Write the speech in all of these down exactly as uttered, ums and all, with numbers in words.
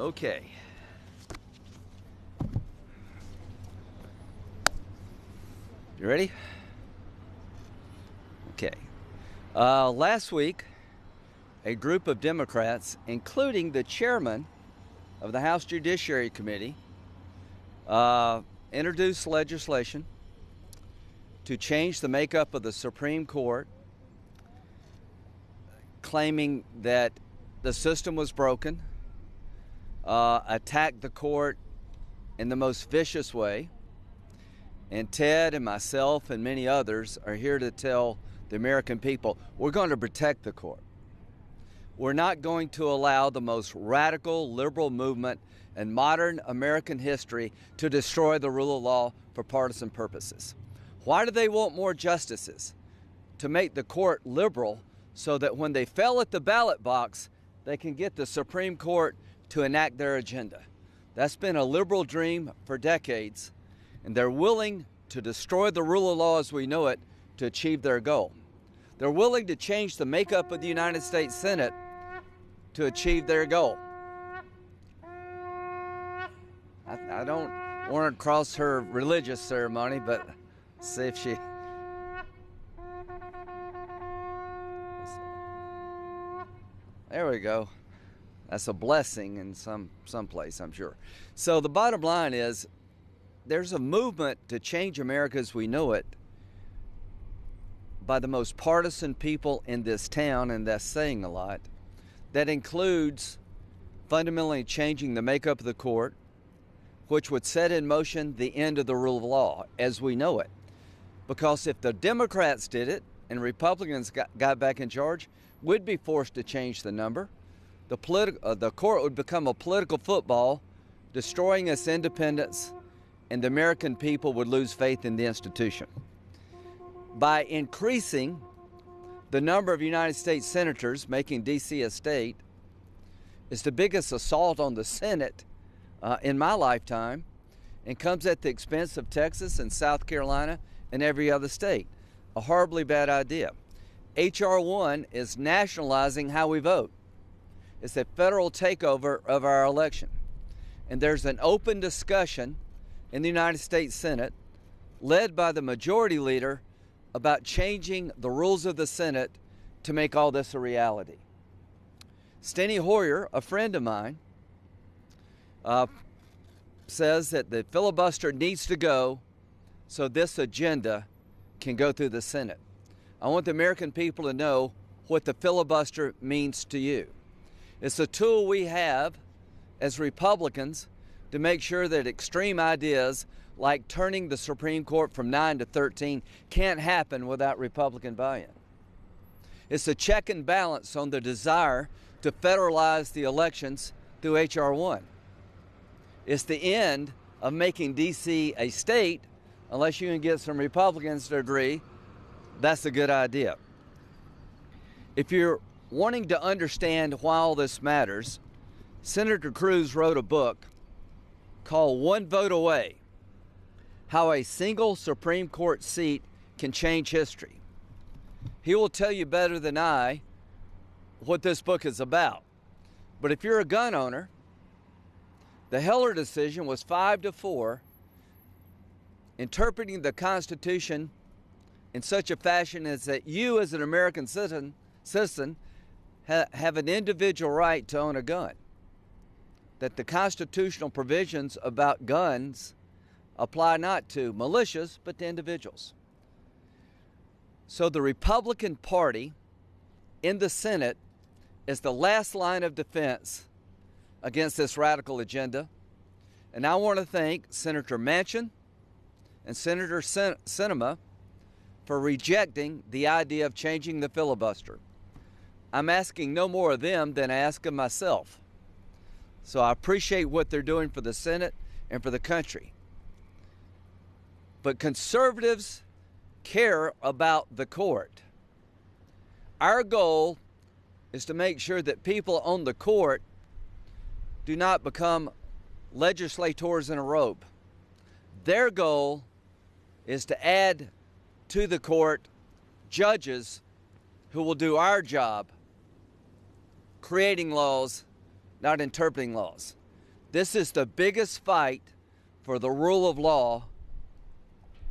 Okay. You ready? Okay. Uh, last week, a group of Democrats, including the chairman of the House Judiciary Committee, uh, introduced legislation to change the makeup of the Supreme Court, claiming that the system was broken, uh, attacked the court in the most vicious way. And Ted and myself and many others are here to tell the American people, we're going to protect the court. We're not going to allow the most radical liberal movement in modern American history to destroy the rule of law for partisan purposes. Why do they want more justices? To make the court liberal so that when they fail at the ballot box, they can get the Supreme Court to enact their agenda. That's been a liberal dream for decades, and they're willing to destroy the rule of law as we know it to achieve their goal. They're willing to change the makeup of the United States Senate to achieve their goal. I, I don't want to cross her religious ceremony, but see if she... There we go. That's a blessing in some someplace, I'm sure. So the bottom line is, there's a movement to change America as we know it by the most partisan people in this town, and that's saying a lot. That includes fundamentally changing the makeup of the court, which would set in motion the end of the rule of law as we know it. Because if the Democrats did it and Republicans got, got back in charge, we'd be forced to change the number. The, politi- uh, the court would become a political football, destroying its independence, and the American people would lose faith in the institution. By increasing the number of United States senators, making D C a state, is the biggest assault on the Senate uh, in my lifetime, and comes at the expense of Texas and South Carolina and every other state. A horribly bad idea. H R one is nationalizing how we vote. It's a federal takeover of our election. And there's an open discussion in the United States Senate, led by the majority leader, about changing the rules of the Senate to make all this a reality. Steny Hoyer, a friend of mine, uh, says that the filibuster needs to go so this agenda can go through the Senate. I want the American people to know what the filibuster means to you. It's a tool we have as Republicans to make sure that extreme ideas like turning the Supreme Court from nine to thirteen can't happen without Republican buy-in. It's a check and balance on the desire to federalize the elections through H R one. It's the end of making D C a state, unless you can get some Republicans to agree that's a good idea. If you're wanting to understand why all this matters, Senator Cruz wrote a book called One Vote Away, How a Single Supreme Court Seat Can Change History. He will tell you better than I what this book is about. But if you're a gun owner, the Heller decision was five to four, interpreting the Constitution in such a fashion as that you as an American citizen, citizen ha- have an individual right to own a gun. That the constitutional provisions about guns apply not to militias, but to individuals. So the Republican Party in the Senate is the last line of defense against this radical agenda. And I want to thank Senator Manchin and Senator Sen- Sinema for rejecting the idea of changing the filibuster. I'm asking no more of them than I ask of myself. So I appreciate what they're doing for the Senate and for the country. But conservatives care about the court. Our goal is to make sure that people on the court do not become legislators in a robe. Their goal is to add to the court judges who will do our job, creating laws, not interpreting laws. This is the biggest fight for the rule of law,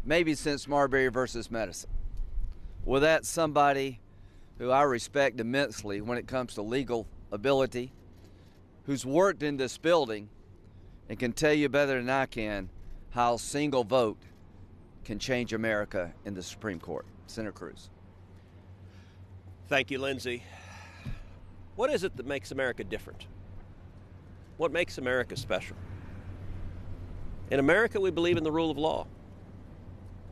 maybe since Marbury versus Medicine. Well, that's somebody who I respect immensely when it comes to legal ability, who's worked in this building and can tell you better than I can how a single vote can change America in the Supreme Court. Senator Cruz. Thank you, Lindsey. What is it that makes America different? What makes America special? In America, we believe in the rule of law.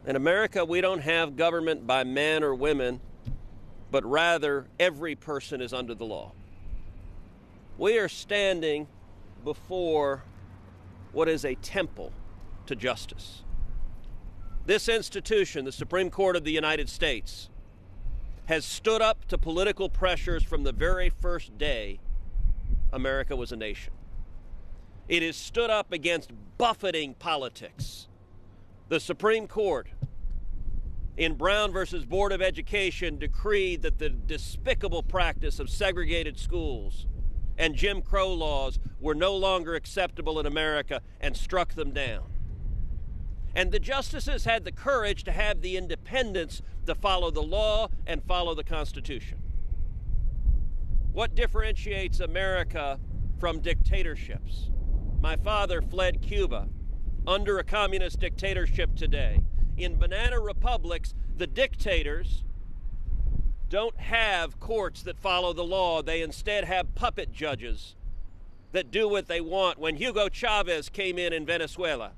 In America, we don't have government by men or women, but rather every person is under the law. We are standing before what is a temple to justice. This institution, the Supreme Court of the United States, has stood up to political pressures from the very first day America was a nation. It has stood up against buffeting politics. The Supreme Court, in Brown versus Board of Education, decreed that the despicable practice of segregated schools and Jim Crow laws were no longer acceptable in America and struck them down. And the justices had the courage to have the independence to follow the law and follow the Constitution. What differentiates America from dictatorships? My father fled Cuba under a communist dictatorship today. In banana republics, the dictators don't have courts that follow the law. They instead have puppet judges that do what they want. When Hugo Chavez came in in Venezuela,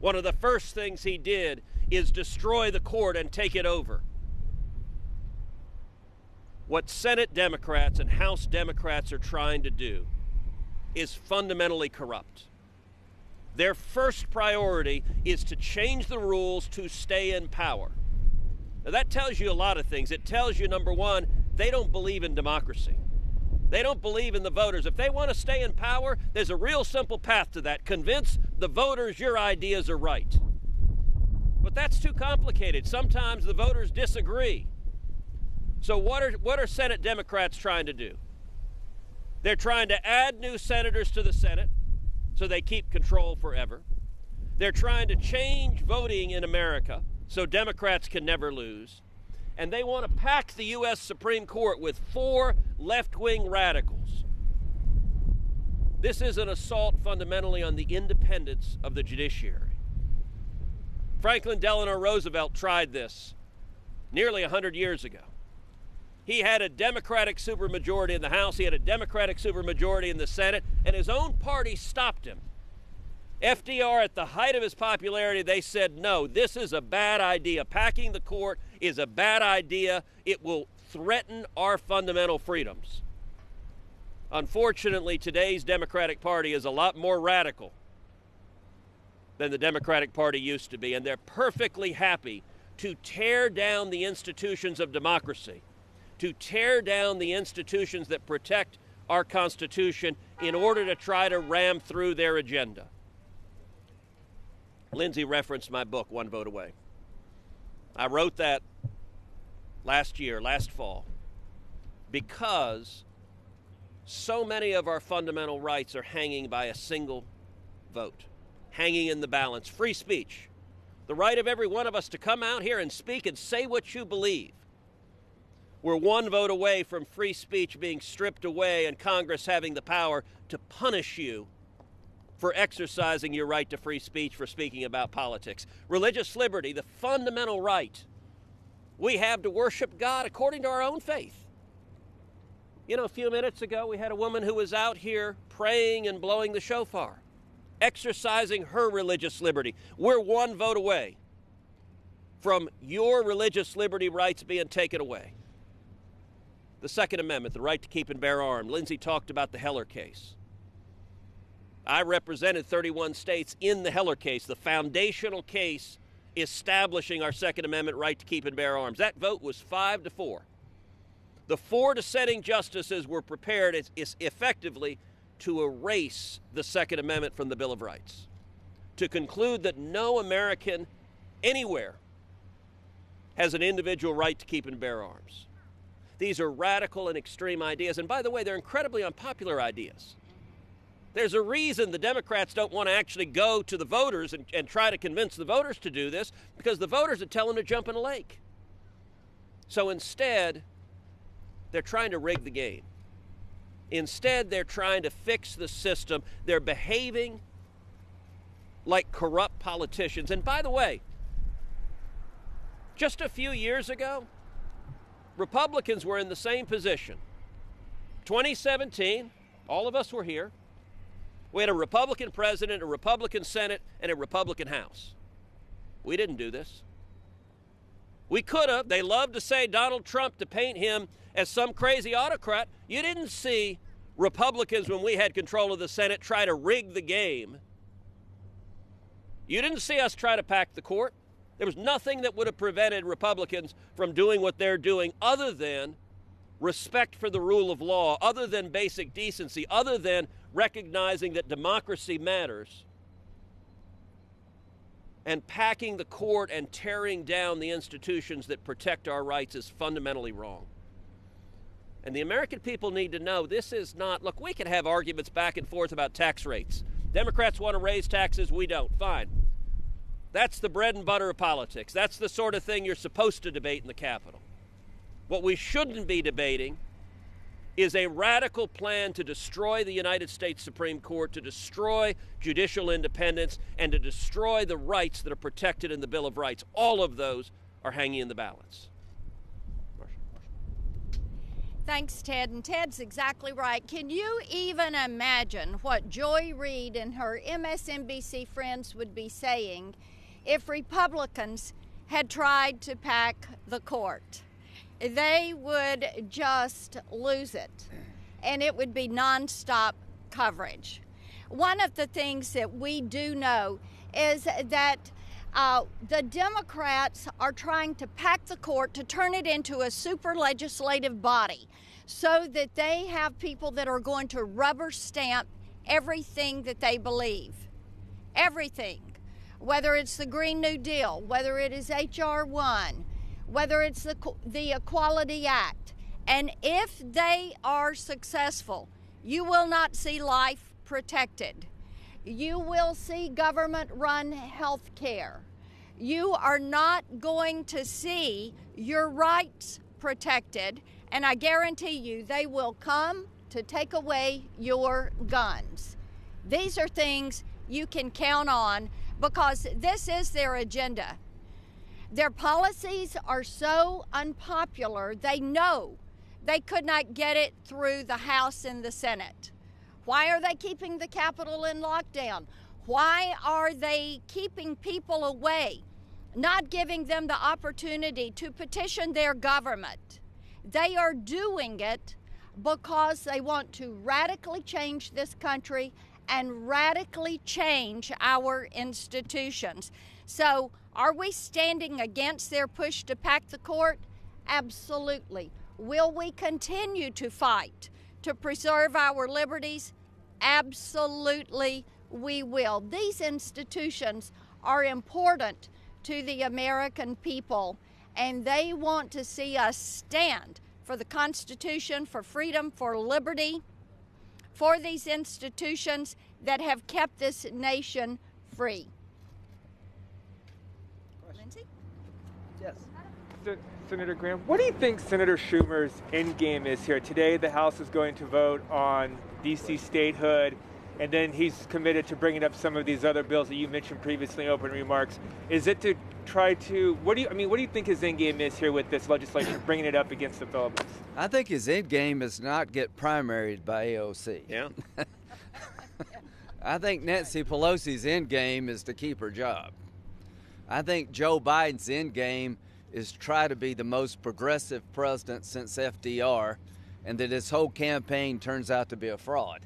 one of the first things he did is destroy the court and take it over. What Senate Democrats and House Democrats are trying to do is fundamentally corrupt. Their first priority is to change the rules to stay in power. Now, that tells you a lot of things. It tells you, number one, they don't believe in democracy. They don't believe in the voters. If they want to stay in power, there's a real simple path to that. Convince the voters your ideas are right. But that's too complicated. Sometimes the voters disagree. So what are, what are Senate Democrats trying to do? They're trying to add new senators to the Senate so they keep control forever. They're trying to change voting in America so Democrats can never lose. And they want to pack the U S Supreme Court with four left-wing radicals. This is an assault fundamentally on the independence of the judiciary. Franklin Delano Roosevelt tried this nearly one hundred years ago. He had a Democratic supermajority in the House. He had a Democratic supermajority in the Senate, and his own party stopped him. F D R, at the height of his popularity, they said, no, this is a bad idea. Packing the court is a bad idea. It will threaten our fundamental freedoms. Unfortunately, today's Democratic Party is a lot more radical than the Democratic Party used to be, and they're perfectly happy to tear down the institutions of democracy, to tear down the institutions that protect our Constitution in order to try to ram through their agenda. Lindsey referenced my book, One Vote Away. I wrote that last year, last fall, because so many of our fundamental rights are hanging by a single vote, hanging in the balance. Free speech, the right of every one of us to come out here and speak and say what you believe. We're one vote away from free speech being stripped away and Congress having the power to punish you for exercising your right to free speech, for speaking about politics. Religious liberty, the fundamental right we have to worship God according to our own faith. You know, a few minutes ago, we had a woman who was out here praying and blowing the shofar, exercising her religious liberty. We're one vote away from your religious liberty rights being taken away. The Second Amendment, the right to keep and bear arms. Lindsey talked about the Heller case. I represented thirty-one states in the Heller case, the foundational case establishing our Second Amendment right to keep and bear arms. That vote was five to four. The four dissenting justices were prepared as, as effectively to erase the Second Amendment from the Bill of Rights, to conclude that no American anywhere has an individual right to keep and bear arms. These are radical and extreme ideas. And by the way, they're incredibly unpopular ideas. There's a reason the Democrats don't want to actually go to the voters and, and try to convince the voters to do this, because the voters would tell them to jump in a lake. So instead, they're trying to rig the game. Instead, they're trying to fix the system. They're behaving like corrupt politicians. And by the way, just a few years ago, Republicans were in the same position. twenty seventeen, all of us were here. We had a Republican president, a Republican Senate, and a Republican House. We didn't do this. We could have. They love to say Donald Trump, to paint him as some crazy autocrat. You didn't see Republicans, when we had control of the Senate, try to rig the game. You didn't see us try to pack the court. There was nothing that would have prevented Republicans from doing what they're doing, other than respect for the rule of law, other than basic decency, other than recognizing that democracy matters, and packing the court and tearing down the institutions that protect our rights is fundamentally wrong. And the American people need to know this is not, look, we can have arguments back and forth about tax rates. Democrats want to raise taxes, we don't. Fine. That's the bread and butter of politics. That's the sort of thing you're supposed to debate in the Capitol. What we shouldn't be debating is a radical plan to destroy the United States Supreme Court, to destroy judicial independence, and to destroy the rights that are protected in the Bill of Rights. All of those are hanging in the balance. Thanks, Ted. And Ted's exactly right. Can you even imagine what Joy Reid and her M S N B C friends would be saying if Republicans had tried to pack the court? They would just lose it, and it would be nonstop coverage. One of the things that we do know is that Uh, the Democrats are trying to pack the court, to turn it into a super legislative body so that they have people that are going to rubber stamp everything that they believe. Everything. Whether it's the Green New Deal, whether it is H R one, whether it's the, the Equality Act. And if they are successful, you will not see life protected. You will see government-run health care. You are not going to see your rights protected, and I guarantee you they will come to take away your guns. These are things you can count on, because this is their agenda. Their policies are so unpopular, they know they could not get it through the House and the Senate. Why are they keeping the Capitol in lockdown? Why are they keeping people away, not giving them the opportunity to petition their government? They are doing it because they want to radically change this country and radically change our institutions. So are we standing against their push to pack the court? Absolutely. Will we continue to fight to preserve our liberties? Absolutely we will. These institutions are important to the American people, and they want to see us stand for the Constitution, for freedom, for liberty, for these institutions that have kept this nation free. Lindsey? Yes. Senator Graham, what do you think Senator Schumer's end game is here? Today, the House is going to vote on D C statehood, and then he's committed to bringing up some of these other bills that you mentioned previously in open remarks. Is it to try to, what do you, I mean, what do you think his end game is here with this legislation, bringing it up against the filibuster? I think his end game is not get primaried by A O C. Yeah. I think Nancy Pelosi's end game is to keep her job. I think Joe Biden's end game is try to be the most progressive president since F D R, and that his whole campaign turns out to be a fraud.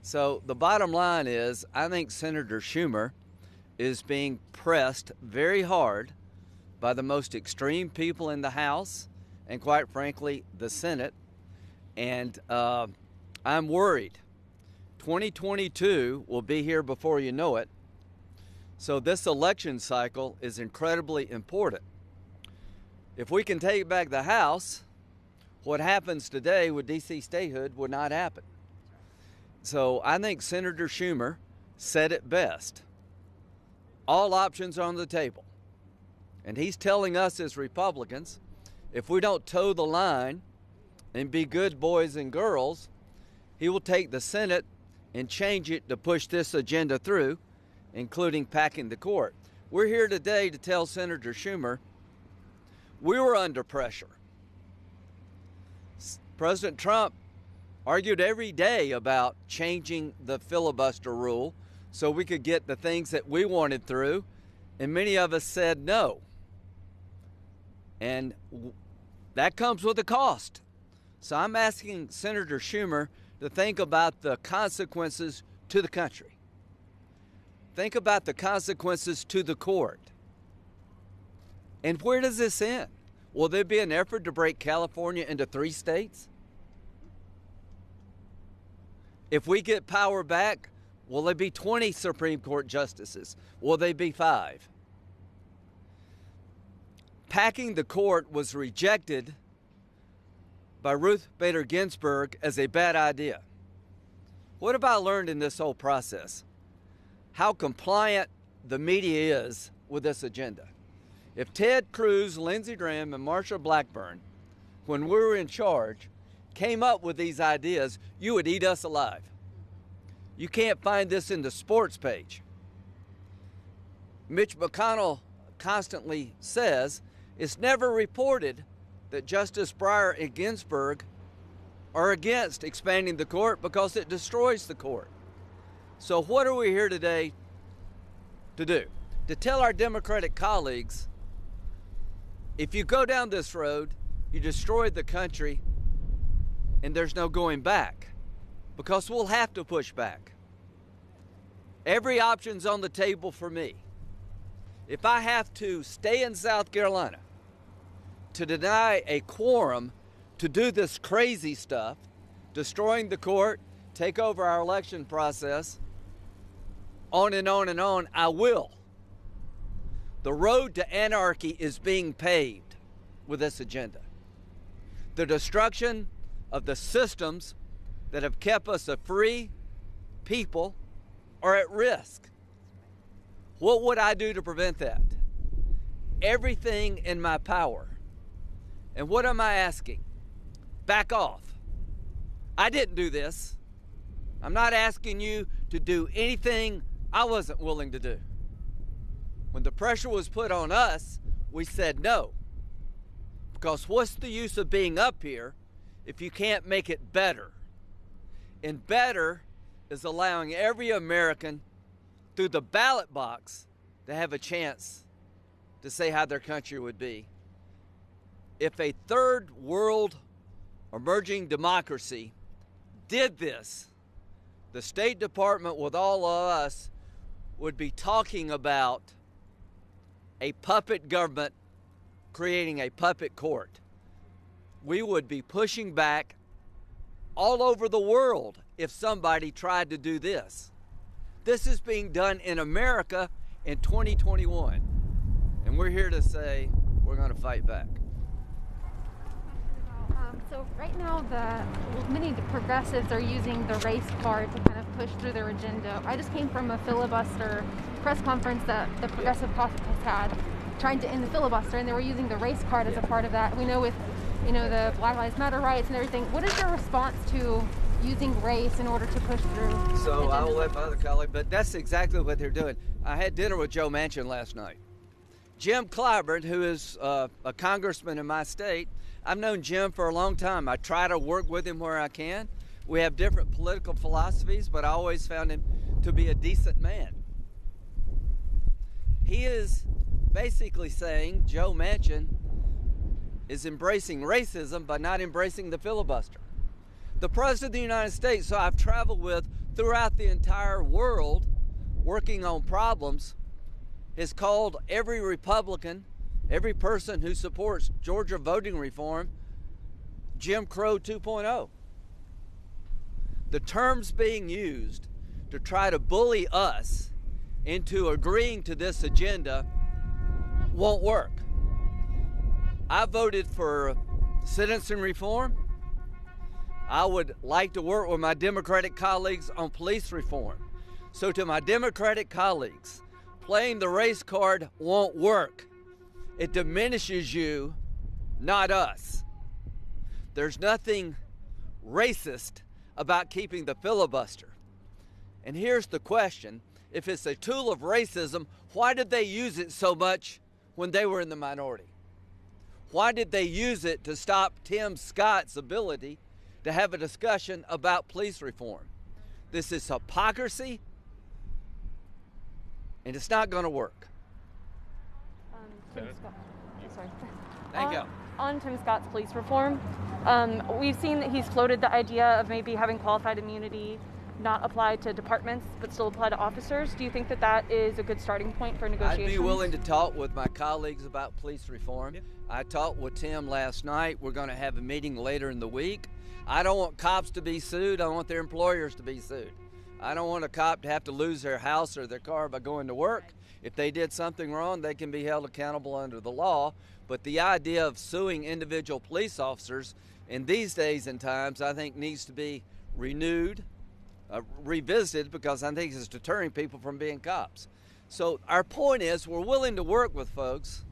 So the bottom line is, I think Senator Schumer is being pressed very hard by the most extreme people in the House, and quite frankly, the Senate. And uh, I'm worried. twenty twenty-two will be here before you know it. So this election cycle is incredibly important. If we can take back the House, what happens today with D C statehood would not happen. So I think Senator Schumer said it best. All options are on the table. And he's telling us as Republicans, if we don't toe the line and be good boys and girls, he will take the Senate and change it to push this agenda through, including packing the court. We're here today to tell Senator Schumer we were under pressure. President Trump argued every day about changing the filibuster rule so we could get the things that we wanted through, and many of us said no. And that comes with a cost. So I'm asking Senator Schumer to think about the consequences to the country. Think about the consequences to the court. And where does this end? Will there be an effort to break California into three states? If we get power back, will there be twenty Supreme Court justices? Will there be five? Packing the court was rejected by Ruth Bader Ginsburg as a bad idea. What have I learned in this whole process? How compliant the media is with this agenda. If Ted Cruz, Lindsey Graham, and Marsha Blackburn, when we were in charge, came up with these ideas, you would eat us alive. You can't find this in the sports page. Mitch McConnell constantly says it's never reported that Justice Breyer and Ginsburg are against expanding the court because it destroys the court. So what are we here today to do? To tell our Democratic colleagues, if you go down this road, you destroy the country, and there's no going back, because we'll have to push back. Every option's on the table for me. If I have to stay in South Carolina to deny a quorum to do this crazy stuff, destroying the court, take over our election process, on and on and on, I will. The road to anarchy is being paved with this agenda. The destruction of the systems that have kept us a free people are at risk. What would I do to prevent that? Everything in my power. And what am I asking? Back off. I didn't do this. I'm not asking you to do anything I wasn't willing to do. When the pressure was put on us, we said no. Because what's the use of being up here if you can't make it better? And better is allowing every American through the ballot box to have a chance to say how their country would be. If a third world emerging democracy did this, the State Department with all of us would be talking about a puppet government creating a puppet court. We would be pushing back all over the world if somebody tried to do this. This is being done in America in twenty twenty-one. And we're here to say we're going to fight back. Um, so right now, the many progressives are using the race card to kind of push through their agenda. I just came from a filibuster press conference that the Progressive Caucus had, trying to end the filibuster, and they were using the race card as a part of that. We know with, you know, the Black Lives Matter riots and everything. What is your response to using race in order to push through? So I will let my other colleague, but that's exactly what they're doing. I had dinner with Joe Manchin last night. Jim Clyburn, who is uh, a congressman in my state, I've known Jim for a long time. I try to work with him where I can. We have different political philosophies, but I always found him to be a decent man. He is basically saying Joe Manchin is embracing racism by not embracing the filibuster. The President of the United States, who I've traveled with throughout the entire world working on problems, has called every Republican, every person who supports Georgia voting reform, Jim Crow two point oh. The terms being used to try to bully us into agreeing to this agenda won't work. I voted for citizen reform. I would like to work with my Democratic colleagues on police reform. So to my Democratic colleagues, playing the race card won't work. It diminishes you, not us. There's nothing racist about keeping the filibuster. And here's the question. If it's a tool of racism, why did they use it so much when they were in the minority? Why did they use it to stop Tim Scott's ability to have a discussion about police reform? This is hypocrisy, and it's not going to work. Um, Tim Scott. Sorry. Thank you. On Tim Scott's police reform, um, we've seen that he's floated the idea of maybe having qualified immunity not apply to departments, but still apply to officers. Do you think that that is a good starting point for negotiations? I'd be willing to talk with my colleagues about police reform. Yeah. I talked with Tim last night. We're going to have a meeting later in the week. I don't want cops to be sued. I want their employers to be sued. I don't want a cop to have to lose their house or their car by going to work. Right. If they did something wrong, they can be held accountable under the law. But the idea of suing individual police officers in these days and times, I think, needs to be renewed. Uh, revisited, because I think it's deterring people from being cops. So our point is, we're willing to work with folks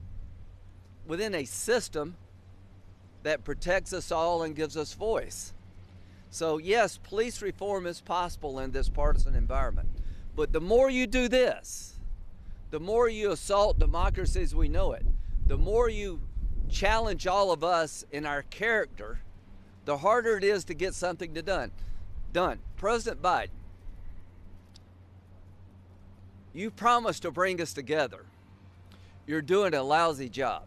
within a system that protects us all and gives us voice. So yes, police reform is possible in this partisan environment. But the more you do this, the more you assault democracy as we know it, the more you challenge all of us in our character, the harder it is to get something to done. Done. President Biden, you promised to bring us together. You're doing a lousy job.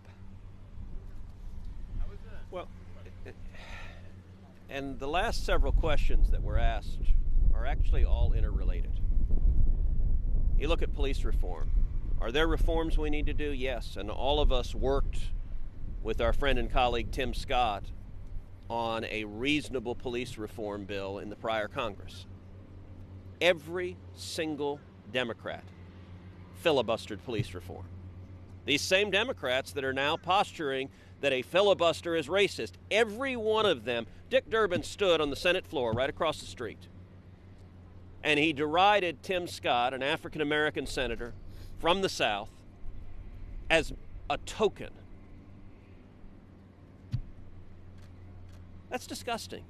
How was that? Well, it, and the last several questions that were asked are actually all interrelated. You look at police reform. Are there reforms we need to do? Yes. And all of us worked with our friend and colleague Tim Scott on a reasonable police reform bill in the prior Congress. Every single Democrat filibustered police reform. These same Democrats that are now posturing that a filibuster is racist, every one of them, Dick Durbin stood on the Senate floor right across the street, and he derided Tim Scott, an African-American senator from the South, as a token. That's disgusting.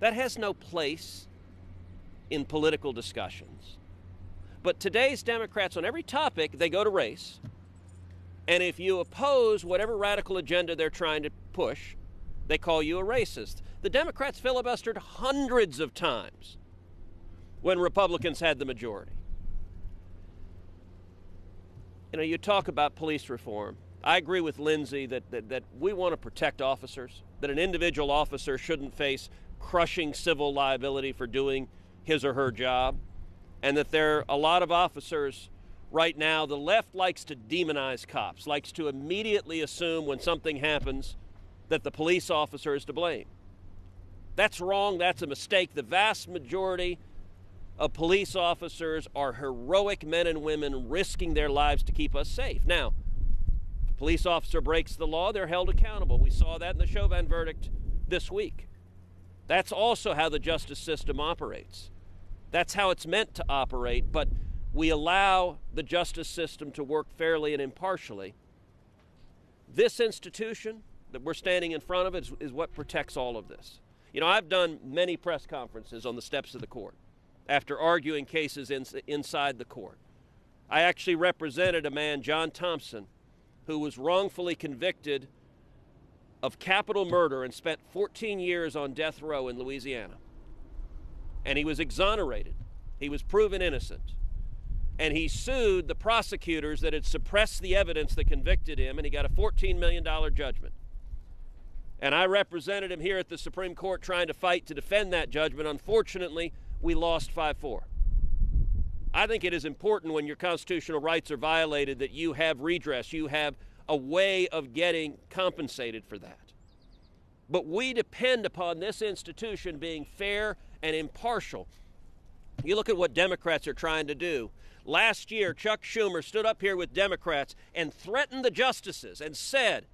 That has no place in political discussions. But today's Democrats, on every topic, they go to race. And if you oppose whatever radical agenda they're trying to push, they call you a racist. The Democrats filibustered hundreds of times when Republicans had the majority. You know, you talk about police reform. I agree with Lindsey that, that, that we want to protect officers, that an individual officer shouldn't face crushing civil liability for doing his or her job, and that there are a lot of officers right now. The left likes to demonize cops, likes to immediately assume when something happens that the police officer is to blame. That's wrong. That's a mistake. The vast majority of police officers are heroic men and women risking their lives to keep us safe. Now, police officer breaks the law, they're held accountable. We saw that in the Chauvin verdict this week. That's also how the justice system operates. That's how it's meant to operate, but we allow the justice system to work fairly and impartially. This institution that we're standing in front of is, is what protects all of this. You know, I've done many press conferences on the steps of the court after arguing cases in, inside the court. I actually represented a man, John Thompson, who was wrongfully convicted of capital murder and spent fourteen years on death row in Louisiana. And he was exonerated. He was proven innocent. And he sued the prosecutors that had suppressed the evidence that convicted him, and he got a fourteen million dollars judgment. And I represented him here at the Supreme Court trying to fight to defend that judgment. Unfortunately, we lost five four. I think it is important when your constitutional rights are violated that you have redress, you have a way of getting compensated for that. But we depend upon this institution being fair and impartial. You look at what Democrats are trying to do. Last year, Chuck Schumer stood up here with Democrats and threatened the justices and said,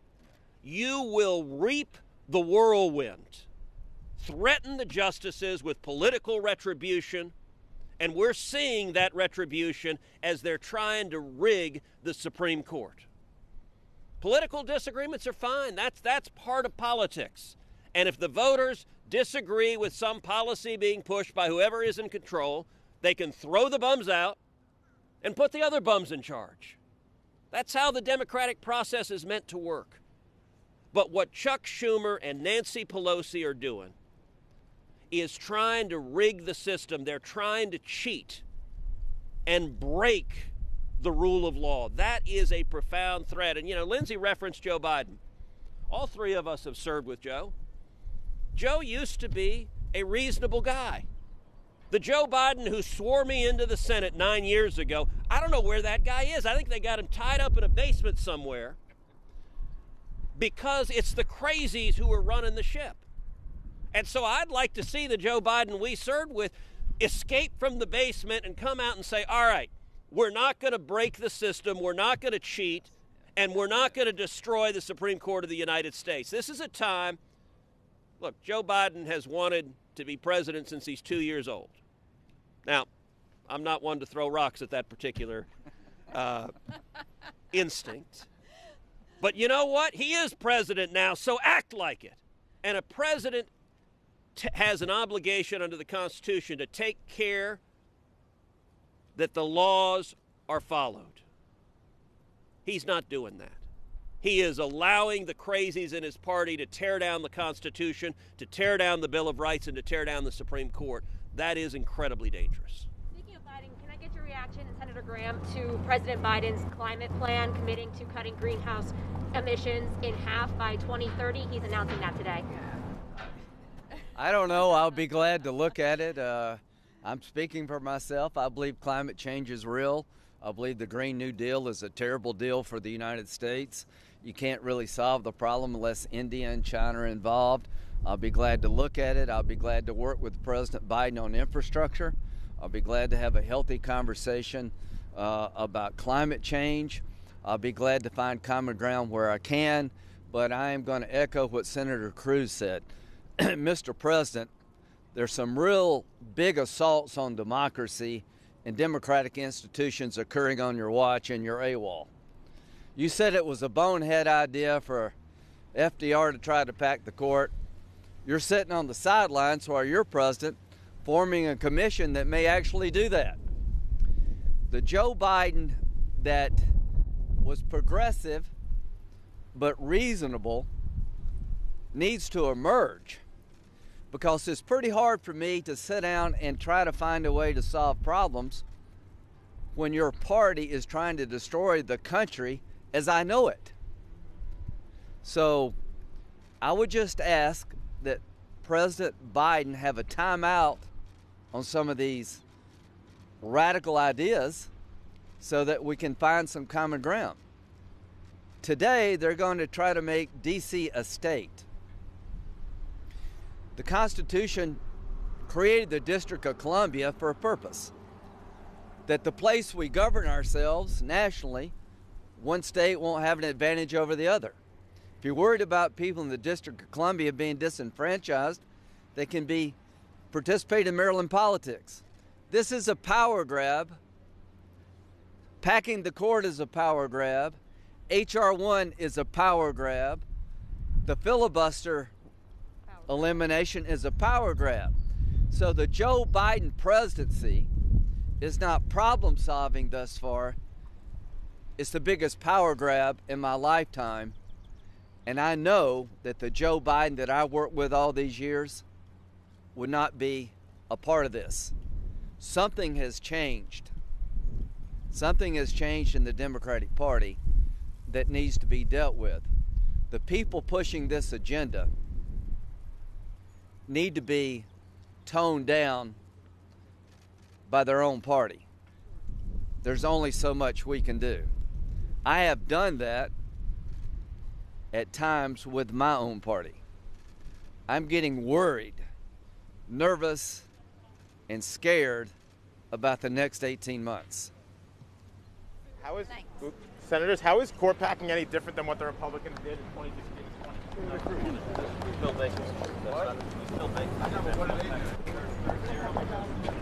"You will reap the whirlwind." threaten the justices with political retribution, and we're seeing that retribution as they're trying to rig the Supreme Court. Political disagreements are fine. That's, that's part of politics. And if the voters disagree with some policy being pushed by whoever is in control, they can throw the bums out and put the other bums in charge. That's how the democratic process is meant to work. But what Chuck Schumer and Nancy Pelosi are doing is trying to rig the system. They're trying to cheat and break the rule of law. That is a profound threat. And, you know, Lindsey referenced Joe Biden. All three of us have served with Joe. Joe used to be a reasonable guy. The Joe Biden who swore me into the Senate nine years ago, I don't know where that guy is. I think they got him tied up in a basement somewhere because it's the crazies who are running the ship. And so I'd like to see the Joe Biden we served with escape from the basement and come out and say, all right, we're not going to break the system, we're not going to cheat, and we're not going to destroy the Supreme Court of the United States. This is a time, look, Joe Biden has wanted to be president since he's two years old. Now, I'm not one to throw rocks at that particular uh, instinct. But you know what? He is president now, so act like it. And a president t- has an obligation under the Constitution to take care that the laws are followed. He's not doing that. He is allowing the crazies in his party to tear down the Constitution, to tear down the Bill of Rights, and to tear down the Supreme Court. That is incredibly dangerous. Speaking of Biden, can I get your reaction, Senator Graham, to President Biden's climate plan committing to cutting greenhouse emissions in half by twenty thirty? He's announcing that today. I don't know. I'll be glad to look at it. Uh, I'm speaking for myself. I believe climate change is real. I believe the Green New Deal is a terrible deal for the United States. You can't really solve the problem unless India and China are involved. I'll be glad to look at it. I'll be glad to work with President Biden on infrastructure. I'll be glad to have a healthy conversation uh, about climate change. I'll be glad to find common ground where I can, but I am going to echo what Senator Cruz said. Mister President, there's some real big assaults on democracy and democratic institutions occurring on your watch and your AWOL. You said it was a bonehead idea for F D R to try to pack the court. You're sitting on the sidelines while you're president, forming a commission that may actually do that. The Joe Biden that was progressive but reasonable needs to emerge, because it's pretty hard for me to sit down and try to find a way to solve problems when your party is trying to destroy the country as I know it. So I would just ask that President Biden have a timeout on some of these radical ideas so that we can find some common ground. Today, they're going to try to make D C a state. The Constitution created the District of Columbia for a purpose, that the place we govern ourselves nationally, one state won't have an advantage over the other. If you're worried about people in the District of Columbia being disenfranchised, they can be participate in Maryland politics. This is a power grab. Packing the court is a power grab. H R one is a power grab. The filibuster power elimination is a power grab. So the Joe Biden presidency is not problem solving thus far. It's the biggest power grab in my lifetime. And I know that the Joe Biden that I worked with all these years would not be a part of this. Something has changed. Something has changed in the Democratic Party that needs to be dealt with. The people pushing this agenda need to be toned down by their own party. There's only so much we can do. I have done that at times with my own party. I'm getting worried, nervous, and scared about the next eighteen months. How is, Senators, how is court packing any different than what the Republicans did in twenty sixteen and twenty twenty? Still vacant. Still vacant.